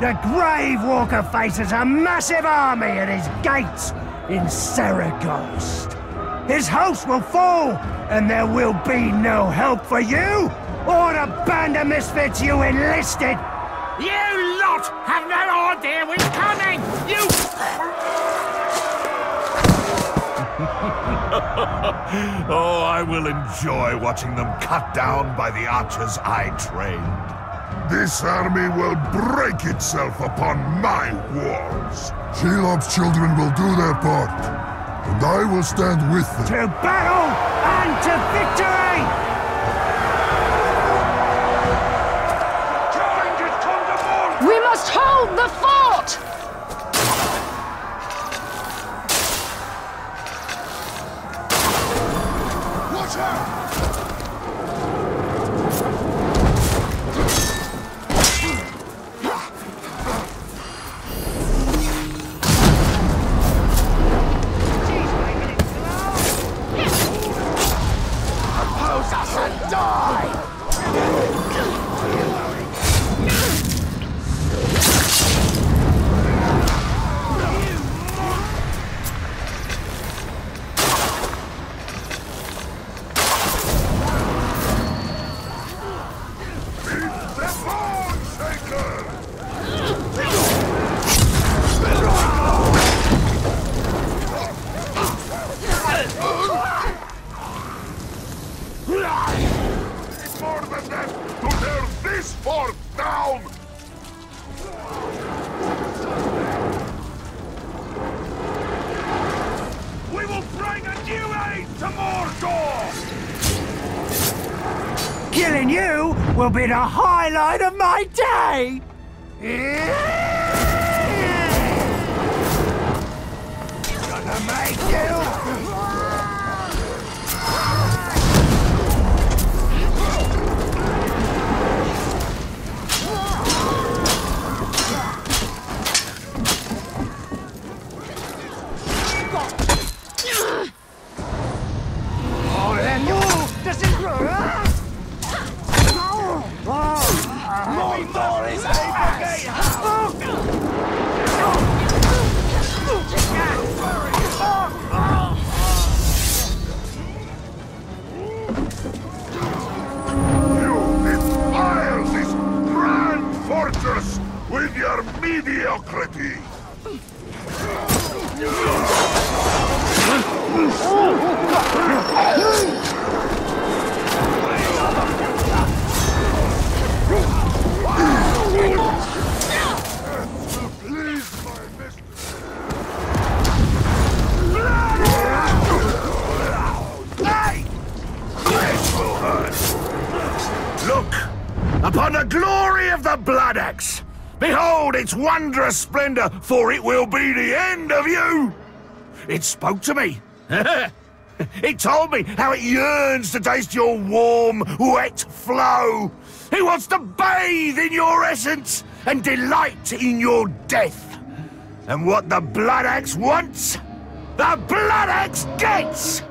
The Grave Walker faces a massive army at his gates in Saragost. His house will fall, and there will be no help for you or the band of misfits you enlisted. You lot have no idea what's coming! You... Oh, I will enjoy watching them cut down by the archers I trained. This army will break itself upon my walls. Shelob's children will do their part, and I will stand with them. To battle and to victory! We must hold the fort! Killing you will be the highlight of my day! Gonna make you! Oh, then you! This is good! Mordor is you defile this grand fortress with your mediocrity! Upon the glory of the Blood Axe! Behold its wondrous splendor, for it will be the end of you! It spoke to me. It told me how it yearns to taste your warm, wet flow. It wants to bathe in your essence and delight in your death. And what the Blood Axe wants, the Blood Axe gets!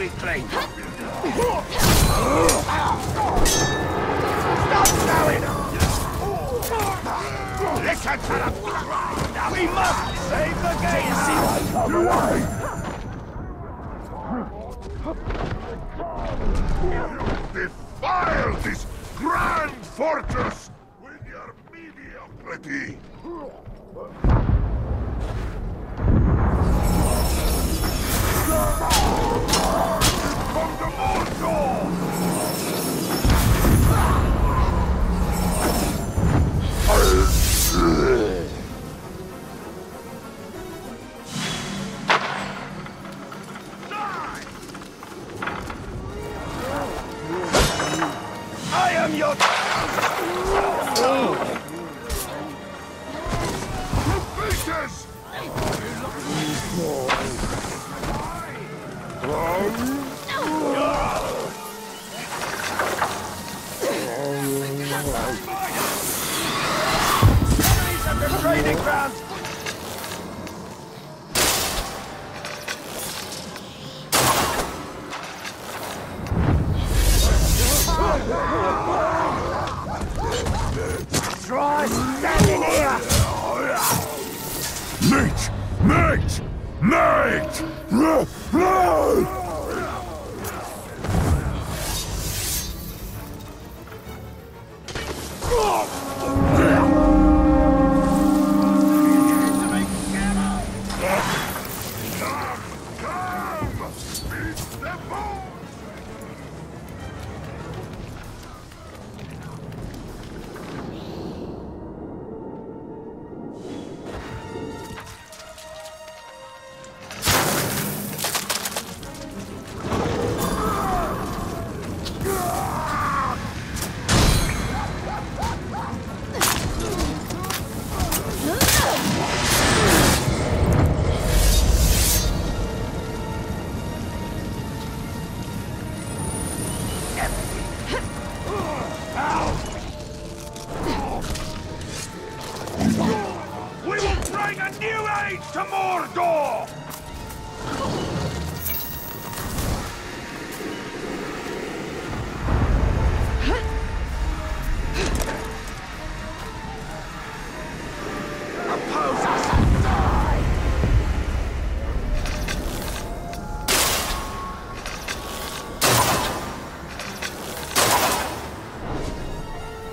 we claim. Stop selling! Listen to the crowd! We must save the gates! Defile this grand fortress with your mediocrity! From the Mordor! I am your...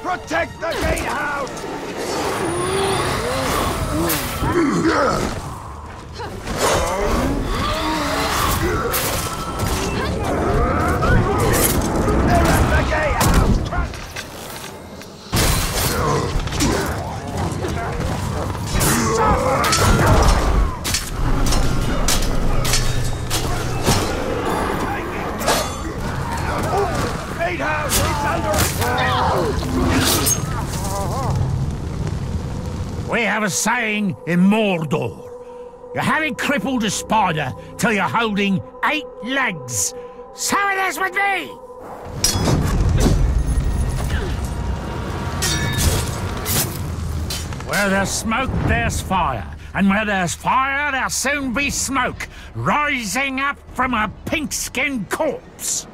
Protect the gatehouse! They're at the gatehouse! Gatehouse is under attack! We have a saying in Mordor. You haven't crippled a spider till you're holding 8 legs. So it is with me! Where there's smoke, there's fire. And where there's fire, there'll soon be smoke, rising up from a pink-skinned corpse.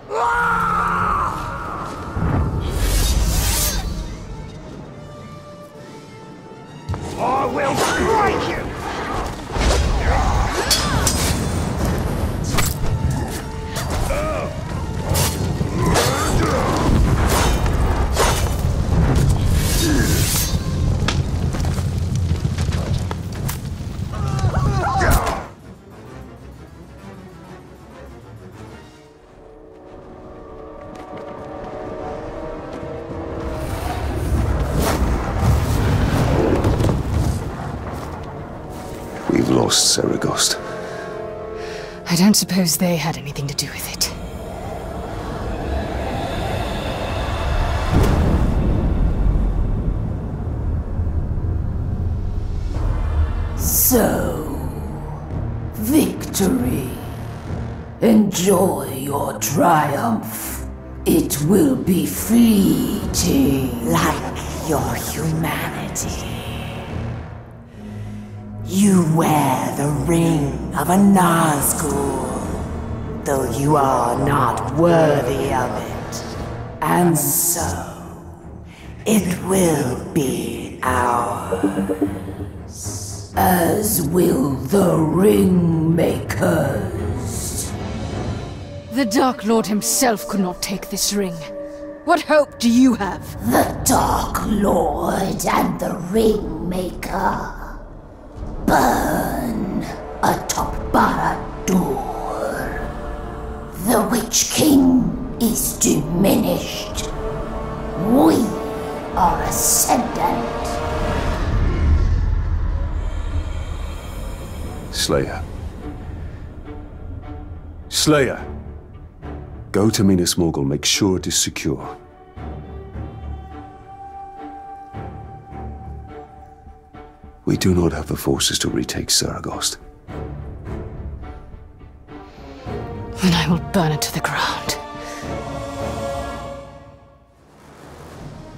I will strike you! Saragost. I don't suppose they had anything to do with it. So, victory. Enjoy your triumph. It will be fleeting, like your humanity. You wear the ring of a Nazgûl, though you are not worthy of it. And so, it will be ours, as will the Ringmakers. The Dark Lord himself could not take this ring. What hope do you have? The Dark Lord and the Ringmaker burn atop Barad-dûr. The Witch King is diminished. We are ascendant. Slayer! Go to Minas Morgul, make sure it is secure. We do not have the forces to retake Saragost. Then I will burn it to the ground.